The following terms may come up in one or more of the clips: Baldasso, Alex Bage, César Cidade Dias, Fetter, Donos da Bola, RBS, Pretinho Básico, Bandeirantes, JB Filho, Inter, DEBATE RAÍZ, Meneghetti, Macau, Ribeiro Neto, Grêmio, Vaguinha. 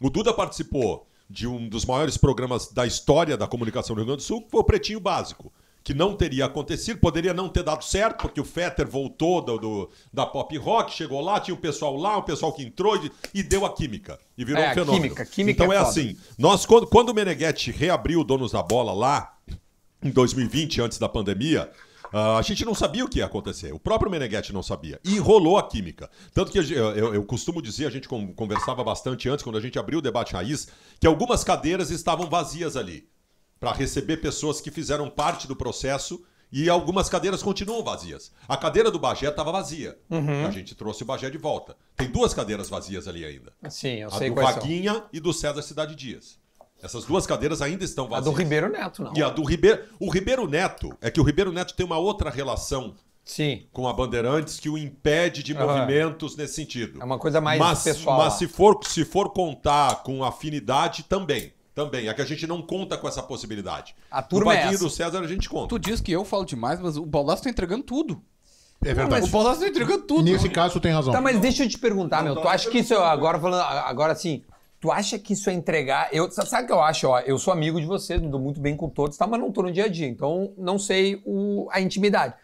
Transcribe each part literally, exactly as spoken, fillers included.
O Duda participou de um dos maiores programas da história da comunicação do Rio Grande do Sul, que foi o Pretinho Básico, que não teria acontecido, poderia não ter dado certo, porque o Fetter voltou do, do, da pop rock, chegou lá, tinha o pessoal lá, o pessoal que entrou e, e deu a química, e virou é, um fenômeno. Química, química então é, é assim, nós, quando, quando o Meneghetti reabriu o Donos da Bola lá, em dois mil e vinte, antes da pandemia... Uh, a gente não sabia o que ia acontecer. O próprio Meneghetti não sabia. E rolou a química. Tanto que eu, eu, eu costumo dizer, a gente conversava bastante antes, quando a gente abriu o Debate Raíz, que algumas cadeiras estavam vazias ali, para receber pessoas que fizeram parte do processo, e algumas cadeiras continuam vazias. A cadeira do Bagé estava vazia. Uhum. A gente trouxe o Bagé de volta. Tem duas cadeiras vazias ali ainda. Sim, eu sei quais são. A do Vaguinha e do César Cidade Dias. Essas duas cadeiras ainda estão vazias. A do Ribeiro Neto, não. E a do Ribeiro... O Ribeiro Neto... É que o Ribeiro Neto tem uma outra relação Sim. com a Bandeirantes que o impede de uhum. movimentos nesse sentido. É uma coisa mais mas, pessoal. Mas se for, se for contar com afinidade, também. Também. É que a gente não conta com essa possibilidade. A turma o Vaguinho é do César a gente conta. Tu diz que eu falo demais, mas o Baldasso tá entregando tudo. É verdade. Não, o Baldasso tá entregando tudo. Nesse caso, tu tem razão. Tá, mas deixa eu te perguntar, não, meu. Tá, tu acha que isso... Agora, falando, agora assim... Tu acha que isso é entregar... Eu, sabe o que eu acho? Ó, eu sou amigo de vocês, me dou muito bem com todos, tá? Mas não tô no dia a dia, então não sei o, a intimidade.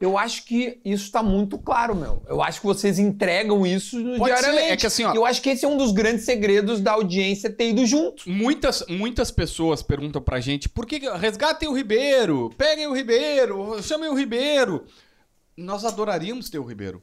Eu acho que isso tá muito claro, meu. Eu acho que vocês entregam isso Pode diariamente. Ser. É que assim, ó, eu acho que esse é um dos grandes segredos da audiência ter ido junto. Muitas, muitas pessoas perguntam pra gente, por que resgatem o Ribeiro, peguem o Ribeiro, chamem o Ribeiro. Nós adoraríamos ter o Ribeiro.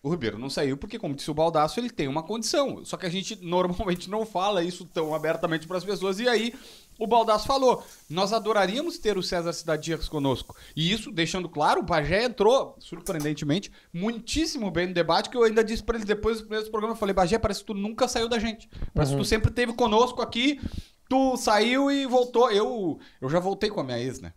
O Ribeiro não saiu porque, como disse o Baldasso, ele tem uma condição. Só que a gente normalmente não fala isso tão abertamente para as pessoas. E aí o Baldasso falou, nós adoraríamos ter o César Cidade Dias conosco. E isso, deixando claro, o Bagé entrou, surpreendentemente, muitíssimo bem no debate, que eu ainda disse para ele depois do primeiro programa, eu falei, Bagé, parece que tu nunca saiu da gente. Parece uhum. que tu sempre esteve conosco aqui, tu saiu e voltou. Eu, eu já voltei com a minha ex, né?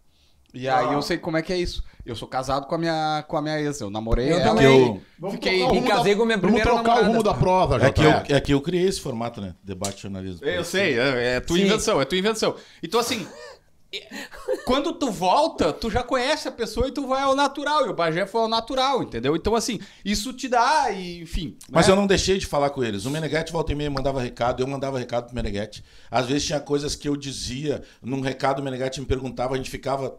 E aí ah. eu sei como é que é isso. Eu sou casado com a minha, com a minha ex. Eu namorei eu ela. Também. Eu vamos fiquei me casei da, com a minha primeira namorada. Vamos trocar o rumo da prova. Já é, que eu, é que eu criei esse formato, né? Debate de jornalismo. Eu sei. É, é tua Sim. invenção. É tua invenção. Então, assim... Quando tu volta, tu já conhece a pessoa e tu vai ao natural. E o Bagé foi ao natural, entendeu? Então, assim, isso te dá, e, enfim... Mas né? eu não deixei de falar com eles. O Meneghetti volta e meia mandava recado, eu mandava recado pro Meneghetti. Às vezes tinha coisas que eu dizia, num recado o Meneghetti me perguntava, a gente ficava...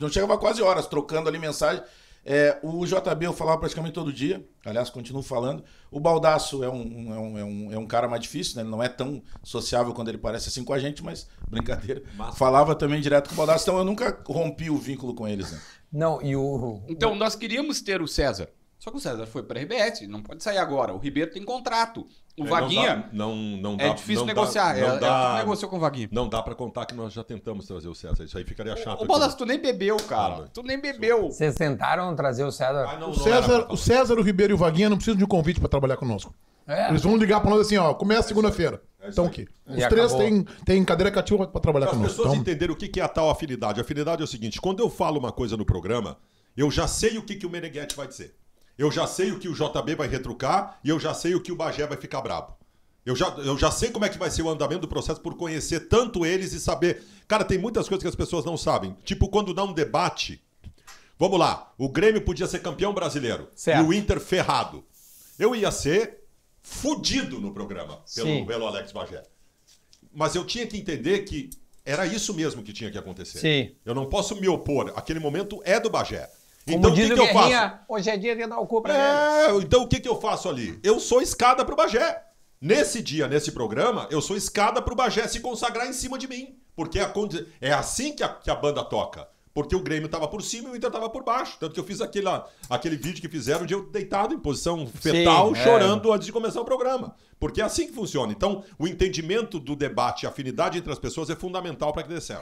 Não chegava quase horas trocando ali mensagem. É, o J B eu falava praticamente todo dia, aliás, continuo falando. O Baldasso é um, é um, é um, é um cara mais difícil, né? Ele não é tão sociável quando ele parece assim com a gente, mas brincadeira. Massa. Falava também direto com o Baldasso, então eu nunca rompi o vínculo com eles. Né? Não, e o... Então, nós queríamos ter o César, só que o César foi para a R B S, não pode sair agora. O Ribeiro tem contrato. O é, Vaguinha não dá, não, não dá, é difícil não negociar. Dá, não é, dá, é negociou com o Vaguinha. Não dá pra contar que nós já tentamos trazer o César. Isso aí ficaria chato. Ô, Baldasso, tu nem bebeu, cara. Tu nem bebeu. Vocês tentaram trazer o César? Ah, não, o, César o César, o Ribeiro e o Vaguinha não precisam de um convite pra trabalhar conosco. É. Eles vão ligar pra nós assim, ó, começa segunda-feira. É então aqui. Os e três têm, têm cadeira cativa pra trabalhar As conosco. As pessoas então... entenderam o que é a tal afinidade. A afinidade é o seguinte, quando eu falo uma coisa no programa, eu já sei o que, que o Meneghetti vai dizer. Eu já sei o que o J B vai retrucar e eu já sei o que o Bagé vai ficar brabo. Eu já, eu já sei como é que vai ser o andamento do processo por conhecer tanto eles e saber... Cara, tem muitas coisas que as pessoas não sabem. Tipo, quando dá um debate... Vamos lá, o Grêmio podia ser campeão brasileiro certo. E o Inter ferrado. Eu ia ser fudido no programa pelo, pelo Alex Bage. Mas eu tinha que entender que era isso mesmo que tinha que acontecer. Sim. Eu não posso me opor. Aquele momento é do Bagé. Então o que, que eu faço? Hoje é dia de dar o cu pra é, ele. Então o que, que eu faço ali? Eu sou escada pro Bagé. Nesse dia, nesse programa, eu sou escada pro Bagé se consagrar em cima de mim. Porque é, a, é assim que a, que a banda toca. Porque o Grêmio tava por cima e o Inter tava por baixo. Tanto que eu fiz aquele, aquele vídeo que fizeram de eu deitado em posição fetal, Sim, chorando é. antes de começar o programa. Porque é assim que funciona. Então o entendimento do debate e a afinidade entre as pessoas é fundamental para que dê certo.